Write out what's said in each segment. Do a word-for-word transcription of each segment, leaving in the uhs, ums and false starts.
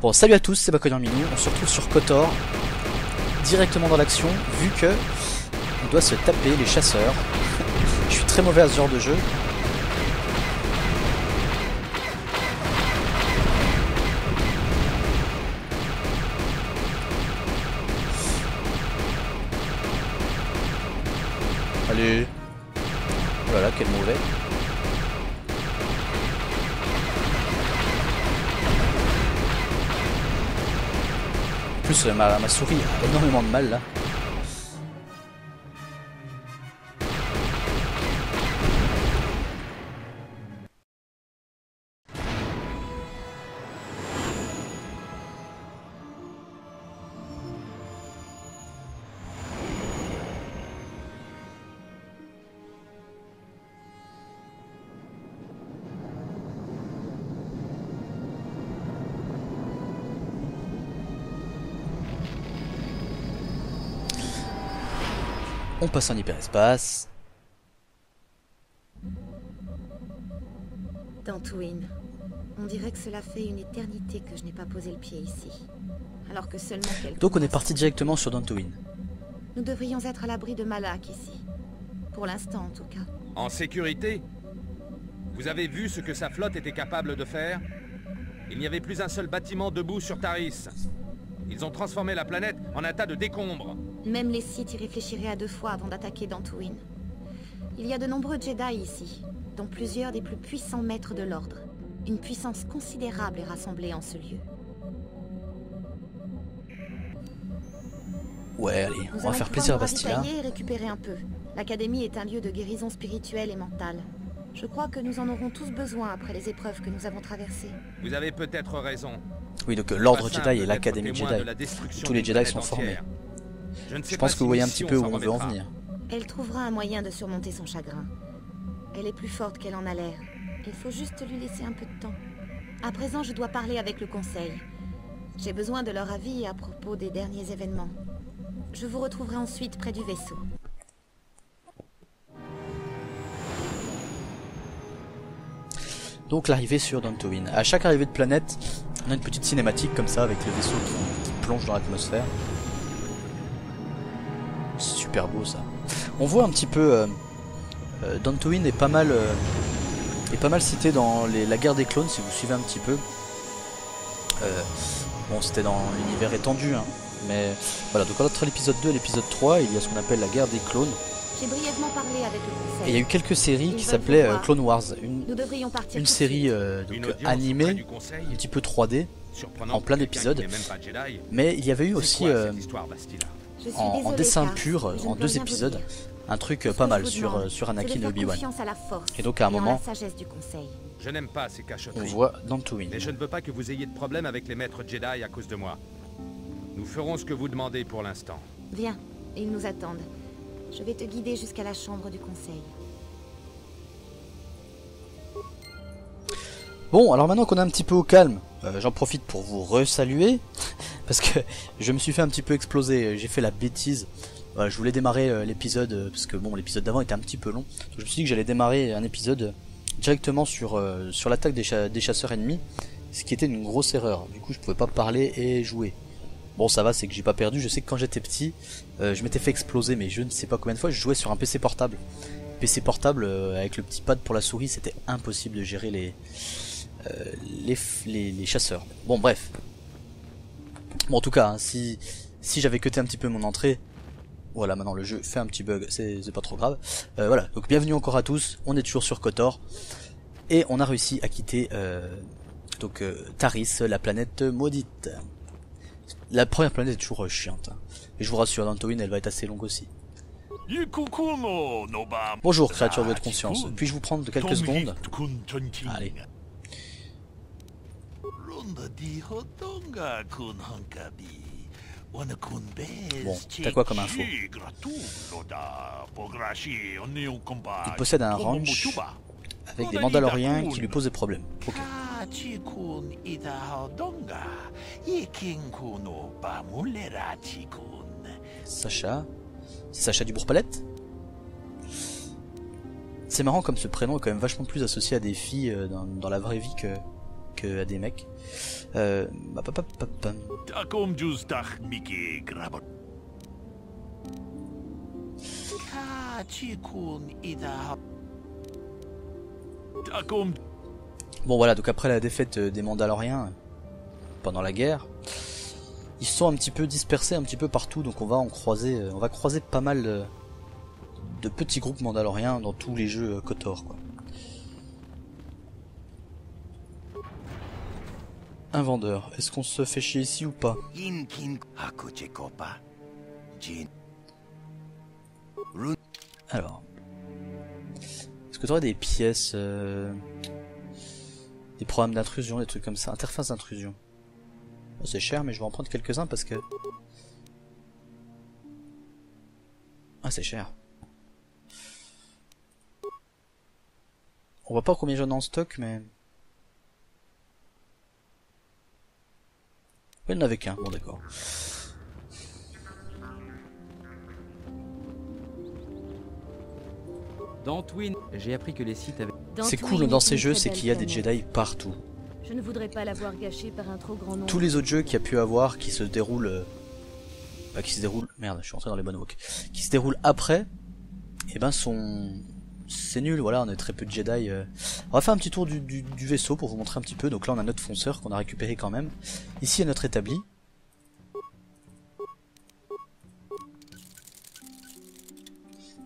Bon, salut à tous, c'est MackoMinou, on se retrouve sur Kotor, directement dans l'action, vu que on doit se taper les chasseurs. Je suis très mauvais à ce genre de jeu. Allez. Oh là là, quel mauvais. En plus, ma, ma souris a énormément de mal là. On passe en hyperespace. Dantooine. On dirait que cela fait une éternité que je n'ai pas posé le pied ici. Alors que seulement quelques... Donc on est parti directement sur Dantooine. Nous devrions être à l'abri de Malak ici. Pour l'instant en tout cas. En sécurité? Vous avez vu ce que sa flotte était capable de faire? Il n'y avait plus un seul bâtiment debout sur Taris. Ils ont transformé la planète en un tas de décombres. Même les Sith y réfléchiraient à deux fois avant d'attaquer Dantooine. Il y a de nombreux Jedi ici, dont plusieurs des plus puissants maîtres de l'ordre. Une puissance considérable est rassemblée en ce lieu. Ouais, allez, on va faire plaisir à Bastila. Nous allons pouvoir nous ravitailler et récupérer un peu. L'académie est un lieu de guérison spirituelle et mentale. Je crois que nous en aurons tous besoin après les épreuves que nous avons traversées. Vous avez peut-être raison. Oui, donc l'ordre Jedi et l'académie Jedi. Tous les Jedi sont formés. Je, ne sais Je pense que vous voyez un petit peu où on veut en venir. Elle trouvera un moyen de surmonter son chagrin. Elle est plus forte qu'elle en a l'air. Il faut juste lui laisser un peu de temps. À présent, je dois parler avec le conseil. J'ai besoin de leur avis à propos des derniers événements. Je vous retrouverai ensuite près du vaisseau. Donc l'arrivée sur Dantooine. À chaque arrivée de planète, on a une petite cinématique comme ça avec le vaisseau qui, qui plonge dans l'atmosphère. C'est super beau ça. On voit un petit peu euh, euh, Dantooine est pas mal euh, est pas mal cité dans les, la guerre des clones si vous suivez un petit peu. Euh, bon c'était dans l'univers étendu hein, mais voilà, donc entre l'épisode deux et l'épisode trois il y a ce qu'on appelle la guerre des clones. J'ai brièvement parlé avec le et il y a eu quelques séries qui s'appelaient euh, Clone Wars, une, une série euh, donc, une animée, un petit peu trois D, en plein d'épisodes. Mais il y avait eu aussi quoi, euh, en, en dessin Kars, pur, en deux épisodes, un truc euh, pas mal sur, euh, sur Anakin et Obi-Wan. Et donc à un moment, je n'aime pas ces on voit Dantooine. Mais je ne veux pas que vous ayez de problème avec les maîtres Jedi à cause de moi. Nous ferons ce que vous demandez pour l'instant. Viens, ils nous attendent. Je vais te guider jusqu'à la chambre du conseil. Bon, alors maintenant qu'on est un petit peu au calme, euh, j'en profite pour vous re-saluer. Parce que je me suis fait un petit peu exploser, j'ai fait la bêtise. Voilà, je voulais démarrer euh, l'épisode, euh, parce que bon, l'épisode d'avant était un petit peu long. Donc je me suis dit que j'allais démarrer un épisode directement sur, euh, sur l'attaque des, cha des chasseurs ennemis. Ce qui était une grosse erreur, du coup je pouvais pas parler et jouer. Bon ça va, c'est que j'ai pas perdu, je sais que quand j'étais petit, euh, je m'étais fait exploser, mais je ne sais pas combien de fois, je jouais sur un P C portable. P C portable, euh, avec le petit pad pour la souris, c'était impossible de gérer les, euh, les, les, les chasseurs. Bon bref. Bon en tout cas, hein, si, si j'avais cuté un petit peu mon entrée, voilà maintenant le jeu fait un petit bug, c'est pas trop grave. Euh, voilà, donc bienvenue encore à tous, on est toujours sur Kotor, et on a réussi à quitter euh, donc, euh, Taris, la planète maudite. La première planète est toujours euh, chiante. Et je vous rassure, Dantooine, elle va être assez longue aussi. Bonjour, créature de votre conscience. Puis-je vous prendre de quelques secondes? Allez. Bon, t'as quoi comme info? Il possède un ranch avec des Mandaloriens qui lui posent des problèmes. Ok. Sacha, c'est Sacha du Bourg-Palette. C'est marrant comme ce prénom est quand même vachement plus associé à des filles dans, dans la vraie vie que, qu'à des mecs. Euh, bah, bah, bah, bah, bah. Bon voilà, donc après la défaite des Mandaloriens pendant la guerre, ils sont un petit peu dispersés un petit peu partout, donc on va en croiser, on va croiser pas mal de, de petits groupes Mandaloriens dans tous les jeux Kotor, quoi. Un vendeur, est-ce qu'on se fait chier ici ou pas? Alors, est-ce que tu aurais des pièces, euh, des programmes d'intrusion, des trucs comme ça, interface d'intrusion? Bon, c'est cher, mais je vais en prendre quelques-uns parce que... Ah, c'est cher. On voit pas combien j'en ai en stock, mais... Il n'y en avait qu'un, bon d'accord. Dantooine, j'ai appris que les Sith avaient... C'est cool dans ces jeux, c'est qu'il y a des Jedi partout. Je ne voudrais pas l'avoir gâché par un trop grand nombre. Tous les autres jeux qu'il y a pu avoir qui se déroulent... Bah qui se déroulent... Merde, je suis rentré dans les bonnes walks. Qui se déroulent après, et eh ben sont... C'est nul, voilà, on est très peu de Jedi. On va faire un petit tour du, du, du vaisseau pour vous montrer un petit peu. Donc là on a notre fonceur qu'on a récupéré quand même. Ici est notre établi.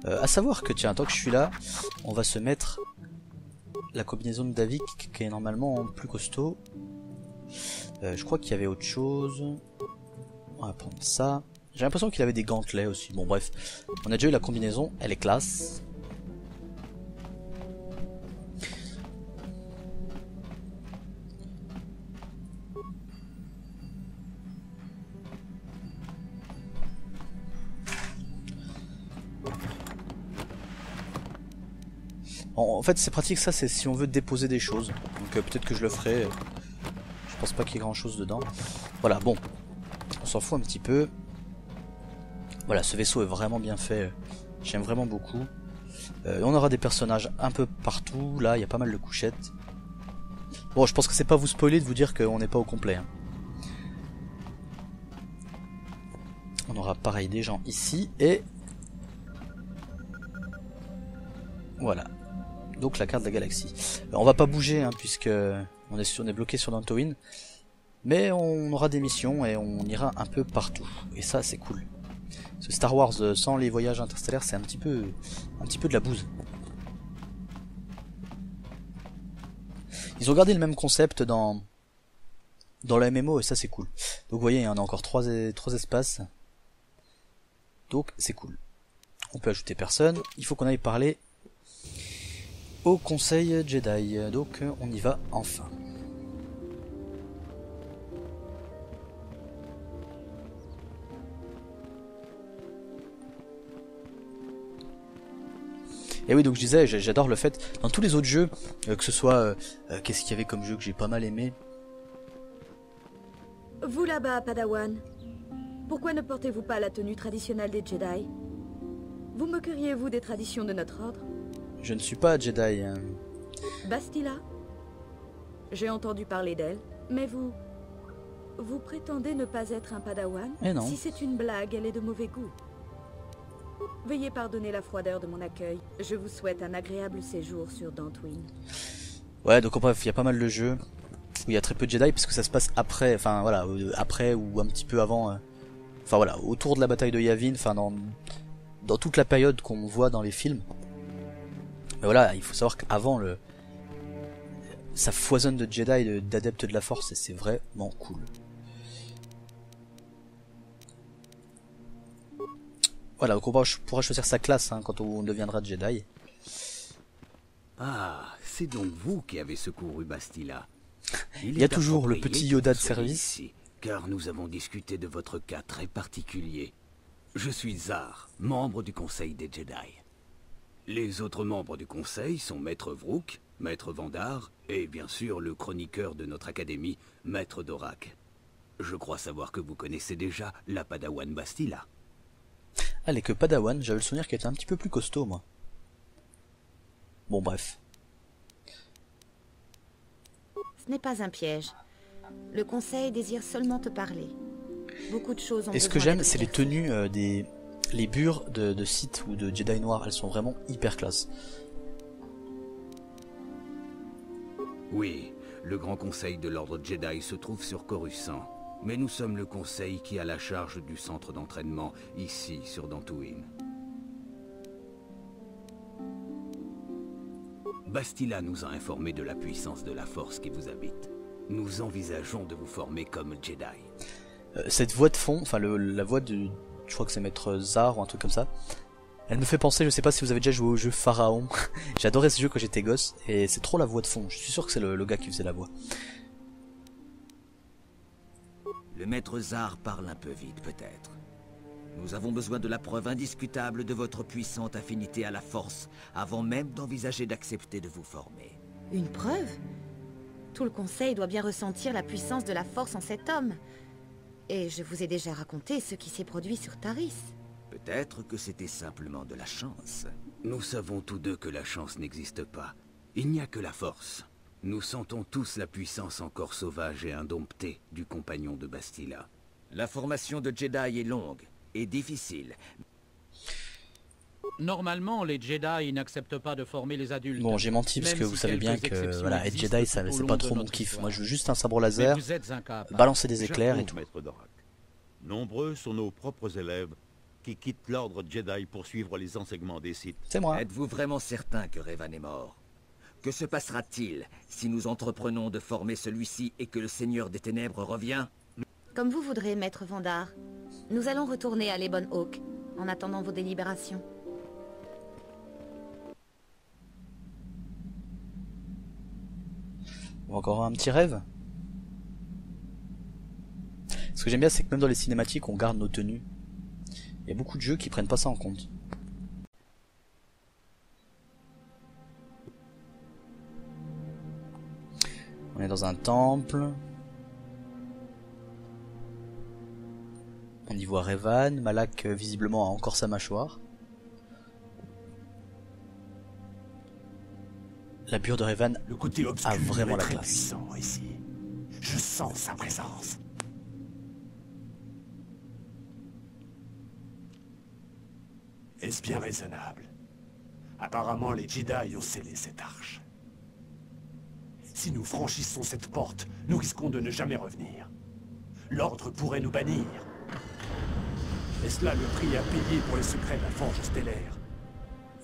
Euh, à savoir que tiens, tant que je suis là, on va se mettre la combinaison de Davik qui est normalement plus costaud. Euh, je crois qu'il y avait autre chose. On va prendre ça. J'ai l'impression qu'il avait des gantelets aussi. Bon bref, on a déjà eu la combinaison, elle est classe. En fait c'est pratique, ça c'est si on veut déposer des choses, donc euh, peut-être que je le ferai, je pense pas qu'il y ait grand chose dedans. Voilà, bon, on s'en fout un petit peu. Voilà, ce vaisseau est vraiment bien fait, j'aime vraiment beaucoup. Euh, on aura des personnages un peu partout, là il y a pas mal de couchettes. Bon, je pense que c'est pas vous spoiler de vous dire qu'on n'est pas au complet, hein. On aura pareil des gens ici et... Voilà. Donc la carte de la galaxie. Alors, on va pas bouger hein, puisque on est, on est bloqué sur Dantooine, mais on aura des missions et on ira un peu partout. Et ça c'est cool. Ce Star Wars sans les voyages interstellaires c'est un petit peu, un petit peu de la bouse. Ils ont gardé le même concept dans dans la M M O et ça c'est cool. Donc vous voyez on a encore trois trois espaces. Donc c'est cool. On peut ajouter personne. Il faut qu'on aille parler au conseil Jedi, donc on y va enfin. Et oui, donc je disais, j'adore le fait, dans tous les autres jeux, que ce soit, euh, euh, qu'est-ce qu'il y avait comme jeu que j'ai pas mal aimé. Vous là-bas, Padawan, pourquoi ne portez-vous pas la tenue traditionnelle des Jedi? Vous moqueriez-vous des traditions de notre ordre? Je ne suis pas Jedi. Bastila. J'ai entendu parler d'elle, mais vous... Vous prétendez ne pas être un Padawan? Eh non. Si c'est une blague, elle est de mauvais goût. Veuillez pardonner la froideur de mon accueil. Je vous souhaite un agréable séjour sur Dantooine. Ouais, donc en bref, il y a pas mal de jeux où il y a très peu de Jedi, parce que ça se passe après, enfin voilà, après ou un petit peu avant... Euh, enfin voilà, autour de la bataille de Yavin, enfin dans, dans toute la période qu'on voit dans les films. Mais voilà, il faut savoir qu'avant, le... ça foisonne de Jedi, d'adeptes de la force, et c'est vraiment cool. Voilà, donc on pourra choisir sa classe hein, quand on deviendra Jedi. Ah, c'est donc vous qui avez secouru Bastila. Il, il y a toujours le petit Yoda de service. Ici, car nous avons discuté de votre cas très particulier. Je suis Zhar, membre du Conseil des Jedi. Les autres membres du conseil sont Maître Vrook, Maître Vandar, et bien sûr le chroniqueur de notre académie, Maître Dorak. Je crois savoir que vous connaissez déjà la Padawan Bastila. Allez que Padawan, j'avais le souvenir qu'elle était un petit peu plus costaud, moi. Bon bref. Ce n'est pas un piège. Le conseil désire seulement te parler. Beaucoup de choses ont... Et ce que j'aime, c'est les tenues euh, des... Les bures de, de Sith ou de Jedi noirs, elles sont vraiment hyper classe. Oui, le grand conseil de l'ordre Jedi se trouve sur Coruscant. Mais nous sommes le conseil qui a la charge du centre d'entraînement, ici, sur Dantooine. Bastila nous a informé de la puissance de la force qui vous habite. Nous envisageons de vous former comme Jedi. Euh, cette voix de fond, enfin le, la voix de... je crois que c'est maître Zhar ou un truc comme ça. Elle me fait penser, je sais pas si vous avez déjà joué au jeu Pharaon. J'adorais ce jeu quand j'étais gosse et c'est trop la voix de fond. Je suis sûr que c'est le, le gars qui faisait la voix. Le maître Zhar parle un peu vite peut-être. Nous avons besoin de la preuve indiscutable de votre puissante affinité à la force avant même d'envisager d'accepter de vous former. Une preuve? Tout le conseil doit bien ressentir la puissance de la force en cet homme. Et je vous ai déjà raconté ce qui s'est produit sur Taris. Peut-être que c'était simplement de la chance. Nous savons tous deux que la chance n'existe pas. Il n'y a que la force. Nous sentons tous la puissance encore sauvage et indomptée du compagnon de Bastila. La formation de Jedi est longue et difficile. Normalement, les Jedi n'acceptent pas de former les adultes. Bon, j'ai menti parce que vous savez bien que voilà, être Jedi, c'est pas trop mon kiff. Moi, je veux juste un sabre laser, balancer des éclairs et tout. Nombreux sont nos propres élèves qui quittent l'ordre Jedi pour suivre les enseignements des Sith. C'est moi. Êtes-vous vraiment certain que Revan est mort? Que se passera-t-il si nous entreprenons de former celui-ci et que le Seigneur des Ténèbres revient? Comme vous voudrez, maître Vandar. Nous allons retourner à l'Ebon Hawk en attendant vos délibérations. Encore un petit rêve. Ce que j'aime bien, c'est que même dans les cinématiques, on garde nos tenues. Il y a beaucoup de jeux qui prennent pas ça en compte. On est dans un temple. On y voit Revan. Malak, visiblement, a encore sa mâchoire. La bure de Revan le côté a vraiment la classe. Ici. Je sens sa présence. Est-ce bien raisonnable? Apparemment, les Jedi ont scellé cette arche. Si nous franchissons cette porte, nous risquons de ne jamais revenir. L'ordre pourrait nous bannir. Est-ce là le prix à payer pour les secrets de la Forge Stellaire?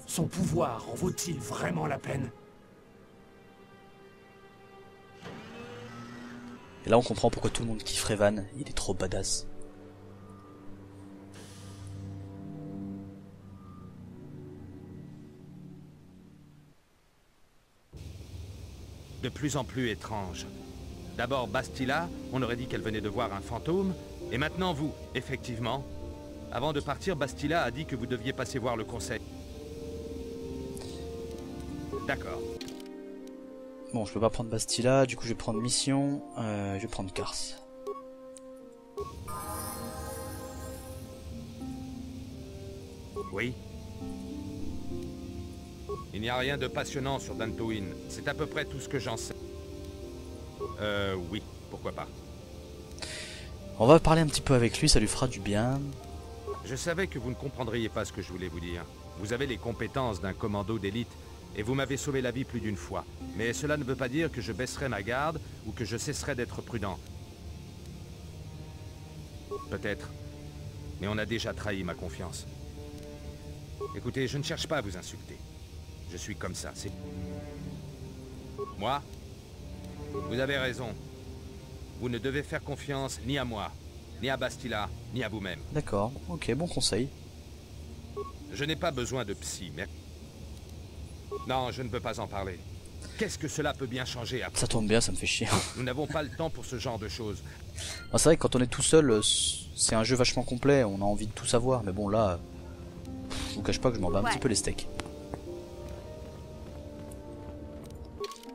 Son pouvoir en vaut-il vraiment la peine? Et là on comprend pourquoi tout le monde kiffe Revan, il est trop badass. De plus en plus étrange. D'abord Bastila, on aurait dit qu'elle venait de voir un fantôme, et maintenant vous, effectivement. Avant de partir, Bastila a dit que vous deviez passer voir le conseil. D'accord. Bon, je peux pas prendre Bastila, du coup je vais prendre Mission, euh, je vais prendre Kars. Oui. Il n'y a rien de passionnant sur Dantooine, c'est à peu près tout ce que j'en sais. Euh, oui, pourquoi pas. On va parler un petit peu avec lui, ça lui fera du bien. Je savais que vous ne comprendriez pas ce que je voulais vous dire. Vous avez les compétences d'un commando d'élite. Et vous m'avez sauvé la vie plus d'une fois. Mais cela ne veut pas dire que je baisserai ma garde ou que je cesserai d'être prudent. Peut-être. Mais on a déjà trahi ma confiance. Écoutez, je ne cherche pas à vous insulter. Je suis comme ça, c'est... Moi? Vous avez raison. Vous ne devez faire confiance ni à moi, ni à Bastila, ni à vous-même. D'accord, ok, bon conseil. Je n'ai pas besoin de psy, mais... Non, je ne peux pas en parler. Qu'est-ce que cela peut bien changer après? Ça tombe bien, ça me fait chier. Nous n'avons pas le temps pour ce genre de choses. C'est vrai que quand on est tout seul, c'est un jeu vachement complet, on a envie de tout savoir. Mais bon, là, je vous cache pas que je m'en bats un ouais. petit peu les steaks.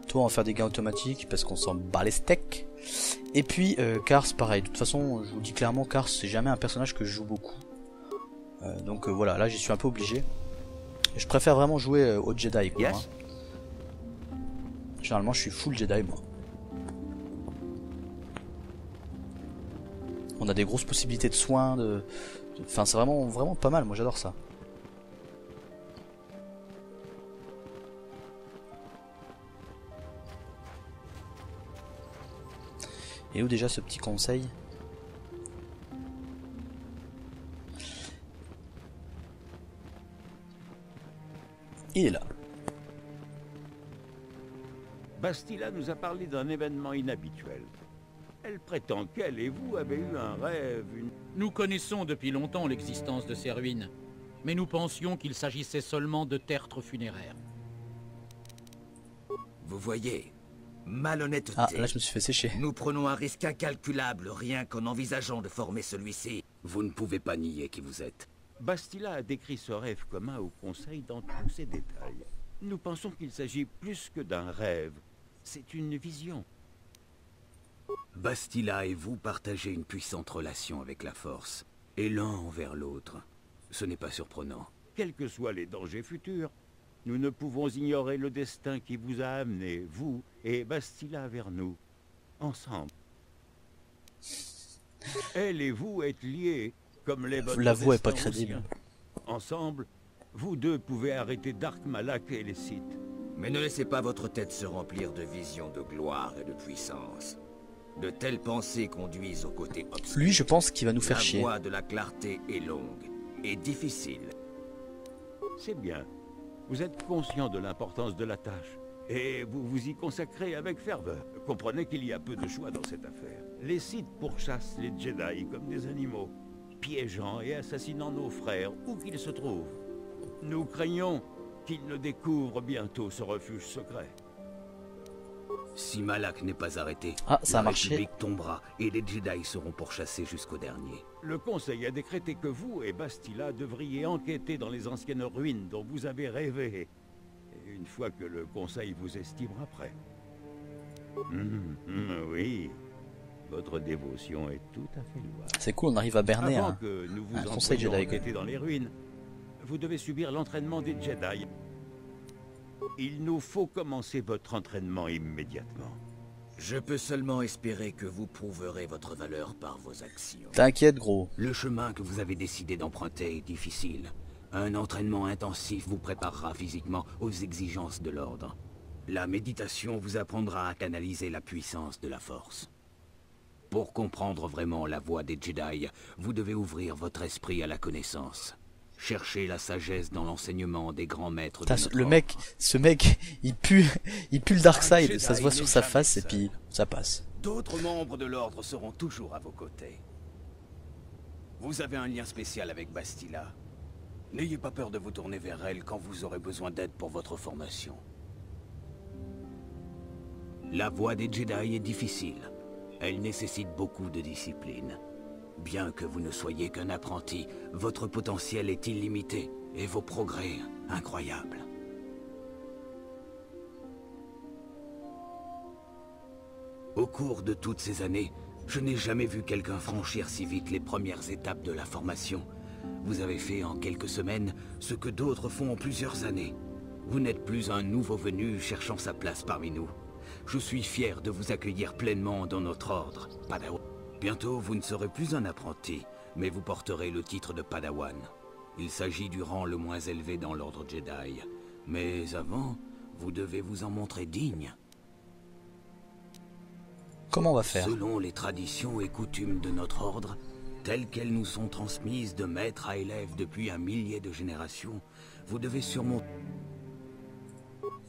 Toi, on va faire des gains automatiques parce qu'on s'en bat les steaks. Et puis, euh, Kars, pareil. De toute façon, je vous dis clairement, Kars, c'est jamais un personnage que je joue beaucoup. Euh, donc euh, voilà, là, j'y suis un peu obligé. Je préfère vraiment jouer au Jedi quoi. Yes. Généralement je suis full Jedi moi. on a des grosses possibilités de soins, de... Enfin c'est vraiment, vraiment pas mal, moi j'adore ça. Et où déjà ce petit conseil? Il est là. Bastila nous a parlé d'un événement inhabituel. Elle prétend qu'elle et vous avez eu un rêve, une... Nous connaissons depuis longtemps l'existence de ces ruines, mais nous pensions qu'il s'agissait seulement de tertres funéraires. Vous voyez, malhonnêteté. Ah, là je me suis fait sécher. Nous prenons un risque incalculable rien qu'en envisageant de former celui-ci. Vous ne pouvez pas nier qui vous êtes. Bastila a décrit ce rêve commun au conseil dans tous ses détails. Nous pensons qu'il s'agit plus que d'un rêve. C'est une vision. Bastila et vous partagez une puissante relation avec la force, et l'un envers l'autre. Ce n'est pas surprenant. Quels que soient les dangers futurs, nous ne pouvons ignorer le destin qui vous a amené, vous et Bastila, vers nous, ensemble. Elle et vous êtes liés, comme les bonnes... La voix est pas crédible. Ensemble, vous deux pouvez arrêter Dark Malak et les Sith. Mais ne laissez pas votre tête se remplir de visions de gloire et de puissance. De telles pensées conduisent au côté obscur. Lui, je pense qu'il va nous faire chier. La voie de la clarté est longue et difficile. C'est bien. Vous êtes conscient de l'importance de la tâche. Et vous vous y consacrez avec ferveur. Comprenez qu'il y a peu de choix dans cette affaire. Les Sith pourchassent les Jedi comme des animaux, piégeant et assassinant nos frères, où qu'ils se trouvent. Nous craignons qu'ils ne découvrent bientôt ce refuge secret. Si Malak n'est pas arrêté, ah, ça a la marché. République tombera et les Jedi seront pourchassés jusqu'au dernier. Le Conseil a décrété que vous et Bastila devriez enquêter dans les anciennes ruines dont vous avez rêvé. Et une fois que le Conseil vous estimera prêt. Mmh, mmh, oui, votre dévotion est tout à fait louable. C'est cool, on arrive à berner Avant un, que nous vous un Conseil Jedi. Enquêter dans les ruines, vous devez subir l'entraînement des Jedi. Il nous faut commencer votre entraînement immédiatement. Je peux seulement espérer que vous prouverez votre valeur par vos actions. T'inquiète, gros. Le chemin que vous avez décidé d'emprunter est difficile. Un entraînement intensif vous préparera physiquement aux exigences de l'ordre. La méditation vous apprendra à canaliser la puissance de la force. Pour comprendre vraiment la voie des Jedi, vous devez ouvrir votre esprit à la connaissance. Chercher la sagesse dans l'enseignement des grands maîtres. Putain, de le mec, ce mec, il pue, il pue le dark side, ça se voit sur sa face et puis ça passe. D'autres membres de l'ordre seront toujours à vos côtés. Vous avez un lien spécial avec Bastila. N'ayez pas peur de vous tourner vers elle quand vous aurez besoin d'aide pour votre formation. La voie des Jedi est difficile. Elle nécessite beaucoup de discipline. Bien que vous ne soyez qu'un apprenti, votre potentiel est illimité et vos progrès incroyables. Au cours de toutes ces années, je n'ai jamais vu quelqu'un franchir si vite les premières étapes de la formation. Vous avez fait en quelques semaines ce que d'autres font en plusieurs années. Vous n'êtes plus un nouveau venu cherchant sa place parmi nous. Je suis fier de vous accueillir pleinement dans notre ordre, Padawan. Bientôt, vous ne serez plus un apprenti, mais vous porterez le titre de Padawan. Il s'agit du rang le moins élevé dans l'ordre Jedi. Mais avant, vous devez vous en montrer digne. Comment on va faire? Selon les traditions et coutumes de notre ordre, telles qu'elles nous sont transmises de maître à élève depuis un millier de générations, vous devez surmonter...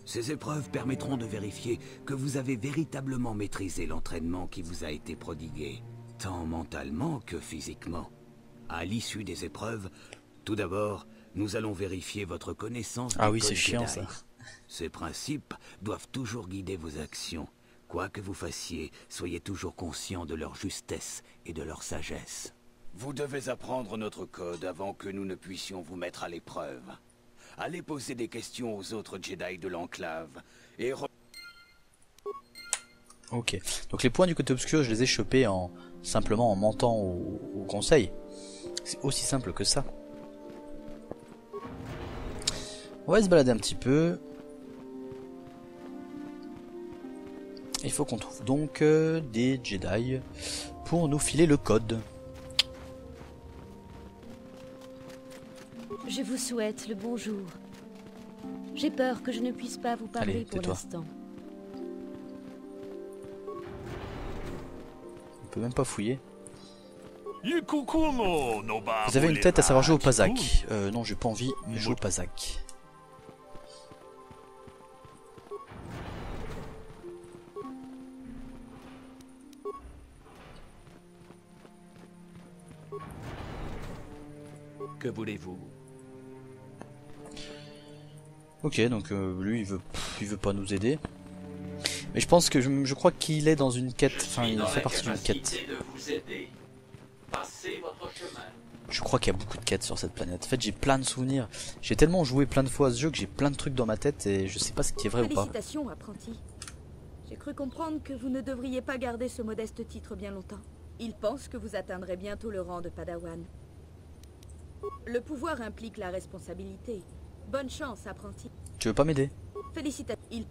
Ces épreuves permettront de vérifier que vous avez véritablement maîtrisé l'entraînement qui vous a été prodigué. Tant mentalement que physiquement. À l'issue des épreuves, tout d'abord, nous allons vérifier votre connaissance. Ah oui, c'est chiant ça. Ces principes doivent toujours guider vos actions. Quoi que vous fassiez, soyez toujours conscient de leur justesse et de leur sagesse. Vous devez apprendre notre code avant que nous ne puissions vous mettre à l'épreuve. Allez poser des questions aux autres Jedi de l'enclave et... Re... Ok, donc les points du côté obscur, je les ai chopés en... simplement en mentant au, au conseil. C'est aussi simple que ça. On va se balader un petit peu. Il faut qu'on trouve donc euh, des Jedi pour nous filer le code. Je vous souhaite le bonjour. J'ai peur que je ne puisse pas vous parler. Allez, pour l'instant. On peut même pas fouiller. Vous avez une tête à savoir jouer au Pazak. Euh, non, j'ai pas envie, mais jouer au Pazak. Que voulez-vous? Ok, donc euh, lui il veut, pff, il veut pas nous aider. Mais je pense que je, je crois qu'il est dans une quête. Enfin, il fait partie d'une quête. Je crois qu'il y a beaucoup de quêtes sur cette planète. En fait, j'ai plein de souvenirs. J'ai tellement joué plein de fois à ce jeu que j'ai plein de trucs dans ma tête et je sais pas ce qui est vrai ou pas. Félicitations, apprenti. J'ai cru comprendre que vous ne devriez pas garder ce modeste titre bien longtemps. Il pense que vous atteindrez bientôt le rang de Padawan. Le pouvoir implique la responsabilité. Bonne chance, apprenti. Tu veux pas m'aider? Félicitations. Il...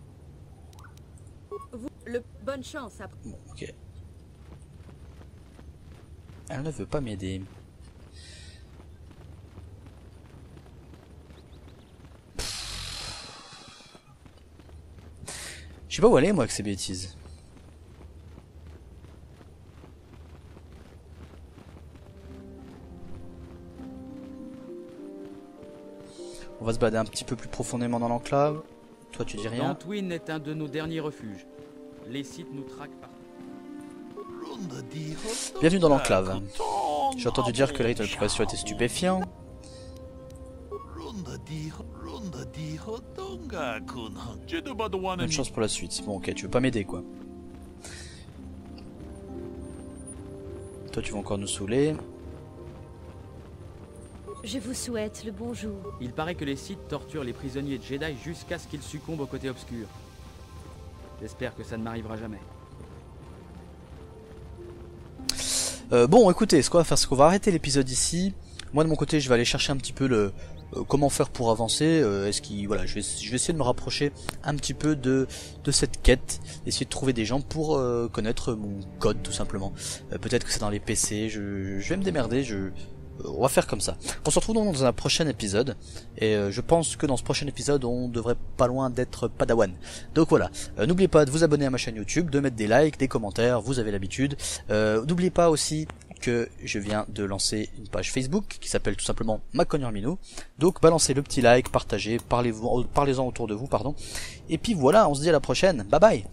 Vous... Le... Bonne chance, apprenti. Bon, ok. Elle ne veut pas m'aider. Je sais pas où aller, moi, avec ces bêtises. On va se balader un petit peu plus profondément dans l'enclave. Toi, tu dis rien. Dantooine est un de nos derniers refuges. Les Sith nous traquent partout. Bienvenue dans l'enclave. J'ai entendu dire que le rythme de progression était stupéfiant. Bonne chance pour la suite. Bon, ok, tu veux pas m'aider, quoi. Toi, tu vas encore nous saouler. Je vous souhaite le bonjour. Il paraît que les Sith torturent les prisonniers Jedi jusqu'à ce qu'ils succombent au côté obscur. J'espère que ça ne m'arrivera jamais. Euh, bon, écoutez, ce qu'on va faire, c'est qu'on va arrêter l'épisode ici. Moi, de mon côté, je vais aller chercher un petit peu le euh, comment faire pour avancer. Euh, Est-ce qu'il voilà, je vais, je vais essayer de me rapprocher un petit peu de de cette quête, essayer de trouver des gens pour euh, connaître mon code, tout simplement. Euh, Peut-être que c'est dans les P C. Je, je vais me démerder. Je On va faire comme ça. On se retrouve donc dans un prochain épisode. Et je pense que dans ce prochain épisode, on devrait pas loin d'être Padawan. Donc voilà, euh, n'oubliez pas de vous abonner à ma chaîne YouTube, de mettre des likes, des commentaires, vous avez l'habitude. Euh, n'oubliez pas aussi que je viens de lancer une page Facebook qui s'appelle tout simplement MackoMinou. Donc balancez le petit like, partagez, parlez-en autour de vous, pardon. Et puis voilà, on se dit à la prochaine. Bye bye.